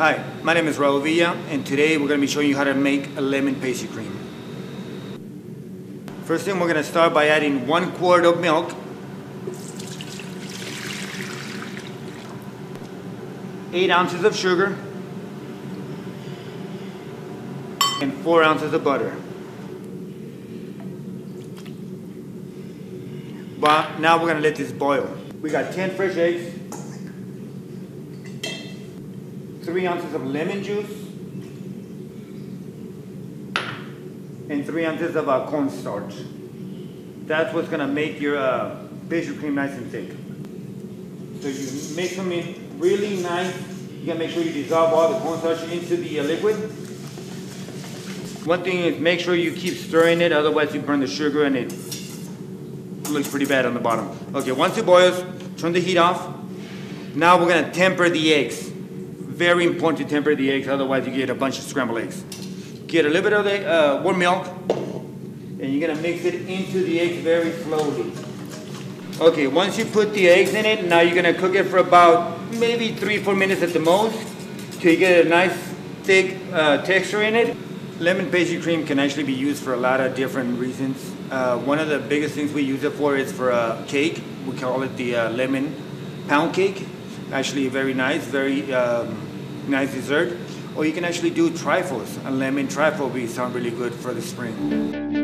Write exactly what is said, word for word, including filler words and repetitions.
Hi, my name is Raul Villa, and today we're going to be showing you how to make a lemon pastry cream. First thing, we're going to start by adding one quart of milk, eight ounces of sugar, and four ounces of butter. But now we're going to let this boil. We got ten fresh eggs, three ounces of lemon juice, and three ounces of uh, cornstarch. That's what's gonna make your uh, pastry cream nice and thick. So you mix them in really nice. You gotta make sure you dissolve all the cornstarch into the uh, liquid. One thing is, make sure you keep stirring it, otherwise you burn the sugar and it looks pretty bad on the bottom. Okay, once it boils, turn the heat off. Now we're gonna temper the eggs. Very important to temper the eggs, otherwise you get a bunch of scrambled eggs. Get a little bit of the, uh, warm milk, and you're gonna mix it into the eggs very slowly. Okay, once you put the eggs in it, now you're gonna cook it for about maybe three, four minutes at the most, till you get a nice thick uh, texture in it. Lemon pastry cream can actually be used for a lot of different reasons. Uh, one of the biggest things we use it for is for a cake. We call it the uh, lemon pound cake. Actually very nice, very um, nice dessert, or you can actually do trifles. A lemon trifle would sound really good for the spring.